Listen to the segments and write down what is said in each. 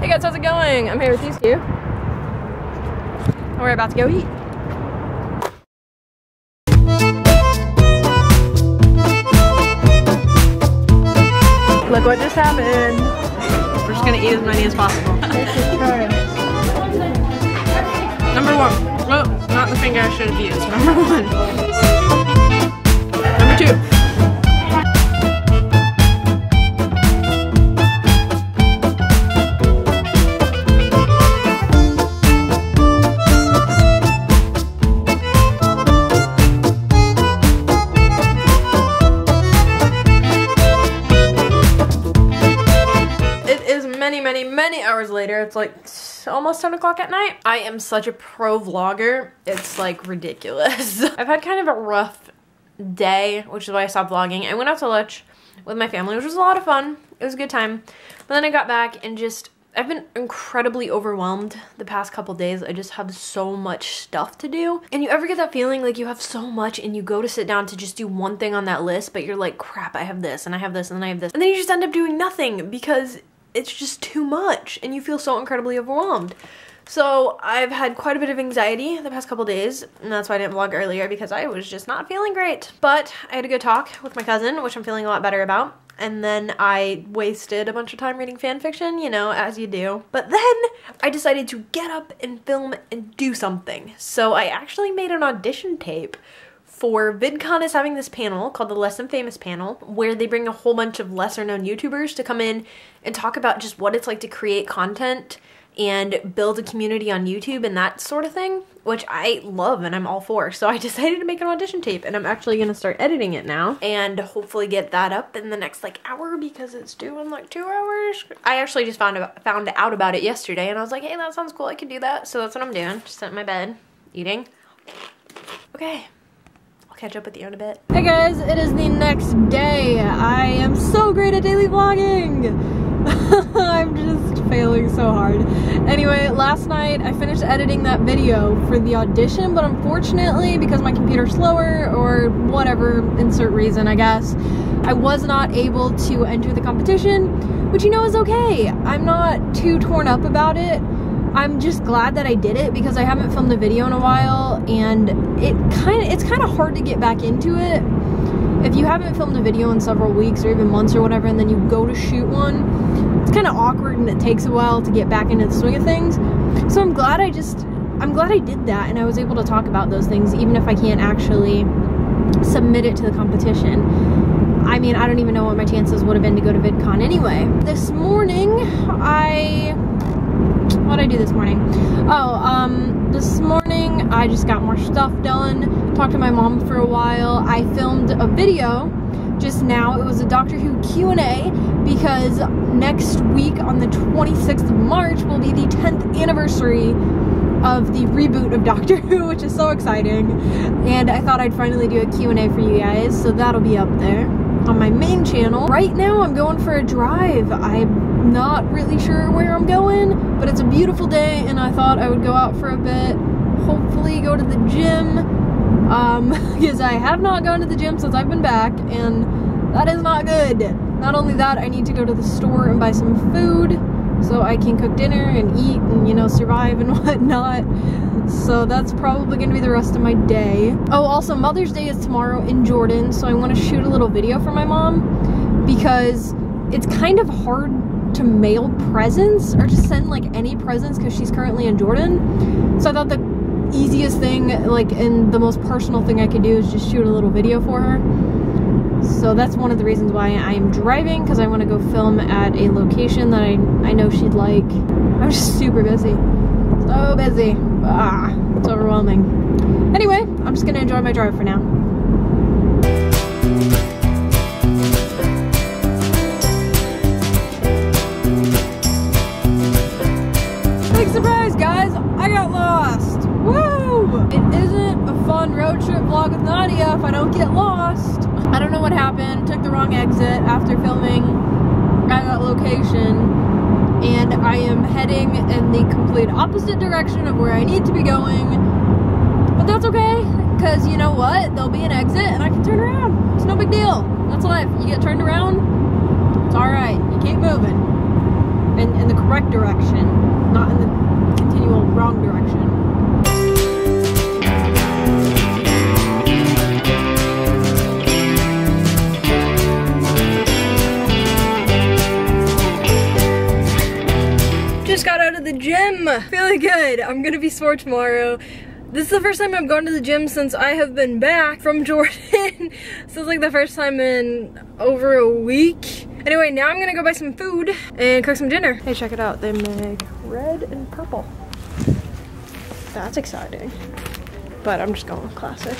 Hey guys, how's it going? I'm here with these two. And we're about to go eat. Look what just happened. We're just gonna eat as many as possible. Number one. Oh, not the finger I should have used. Number one. Number two. Many hours later, it's like almost 10 o'clock at night. I am such a pro vlogger. It's like ridiculous. I've had kind of a rough day, which is why I stopped vlogging. I went out to lunch with my family, which was a lot of fun. It was a good time. But then I got back and just, I've been incredibly overwhelmed the past couple days. I just have so much stuff to do. And you ever get that feeling like you have so much and you go to sit down to just do one thing on that list, but you're like, crap, I have this and I have this and I have this. And then you just end up doing nothing because it's just too much and you feel so incredibly overwhelmed. So I've had quite a bit of anxiety the past couple days, and that's why I didn't vlog earlier, because I was just not feeling great. But I had a good talk with my cousin, which I'm feeling a lot better about. And then I wasted a bunch of time reading fan fiction, you know, as you do. But then I decided to get up and film and do something. So I actually made an audition tape for VidCon is having this panel called the Less Than Famous panel, where they bring a whole bunch of lesser known YouTubers to come in and talk about just what it's like to create content and build a community on YouTube and that sort of thing, which I love and I'm all for. So I decided to make an audition tape, and I'm actually gonna start editing it now and hopefully get that up in the next like hour, because it's due in like 2 hours. I actually just found out about it yesterday, and I was like, hey, that sounds cool, I could do that. So that's what I'm doing, just sitting in my bed, eating. Okay. Catch up with you in a bit. Hey guys, it is the next day. I am so great at daily vlogging. I'm just failing so hard. Anyway, last night I finished editing that video for the audition, but unfortunately, because my computer's slower or whatever, insert reason I guess, I was not able to enter the competition, which you know is okay. I'm not too torn up about it. I'm just glad that I did it, because I haven't filmed a video in a while, and it's kind of hard to get back into it if you haven't filmed a video in several weeks or even months or whatever, and then you go to shoot one. It's kind of awkward, and it takes a while to get back into the swing of things. So I'm glad I did that, and I was able to talk about those things, even if I can't actually submit it to the competition. I mean, I don't even know what my chances would have been to go to VidCon anyway. This morning, What'd I do this morning? Oh, this morning I just got more stuff done, talked to my mom for a while. I filmed a video just now. It was a Doctor Who Q&A, because next week on the 26th of March will be the 10th anniversary of the reboot of Doctor Who, which is so exciting. And I thought I'd finally do a Q&A for you guys, so that'll be up there on my main channel. Right now I'm going for a drive. I'm not really sure where I'm going, but it's a beautiful day and I thought I would go out for a bit, hopefully go to the gym, because I have not gone to the gym since I've been back, and that is not good. Not only that, I need to go to the store and buy some food so I can cook dinner and eat and, you know, survive and whatnot. So that's probably gonna be the rest of my day. Oh, also Mother's Day is tomorrow in Jordan, so I wanna shoot a little video for my mom, because it's kind of hard to mail presents or just send like any presents because she's currently in Jordan. So I thought the easiest thing, like, and the most personal thing I could do is just shoot a little video for her. So that's one of the reasons why I'm driving, because I want to go film at a location that I know she'd like. I'm just super busy. So busy. Ah, it's overwhelming. Anyway, I'm just going to enjoy my drive for now. Big surprise, guys! I got lost! Woo! It isn't a fun road trip vlog with Nadia if I don't get lost. I don't know what happened, took the wrong exit after filming at that location, and I am heading in the complete opposite direction of where I need to be going, but that's okay, because you know what, there'll be an exit and I can turn around. It's no big deal. That's life. You get turned around, it's alright. You keep moving. And the correct direction, not in the continual wrong direction. Just got out of the gym, feeling good. I'm gonna be sore tomorrow. This is the first time I've gone to the gym since I have been back from Jordan. So it's like the first time in over a week. Anyway, now I'm gonna go buy some food and cook some dinner. Hey, check it out. They make red and purple. That's exciting. But I'm just going with classic.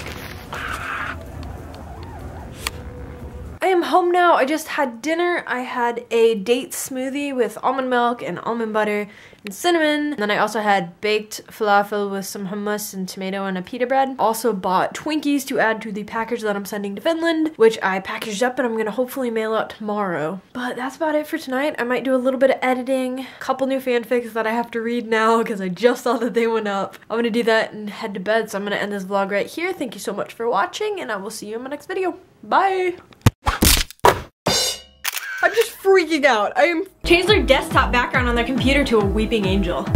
I am home now. I just had dinner. I had a date smoothie with almond milk and almond butter and cinnamon. And then I also had baked falafel with some hummus and tomato and a pita bread. Also bought Twinkies to add to the package that I'm sending to Finland, which I packaged up and I'm gonna hopefully mail out tomorrow. But that's about it for tonight. I might do a little bit of editing, a couple new fanfics that I have to read now because I just saw that they went up. I'm gonna do that and head to bed. So I'm gonna end this vlog right here. Thank you so much for watching and I will see you in my next video. Bye! I'm just freaking out. I am. Changed their desktop background on their computer to a weeping angel.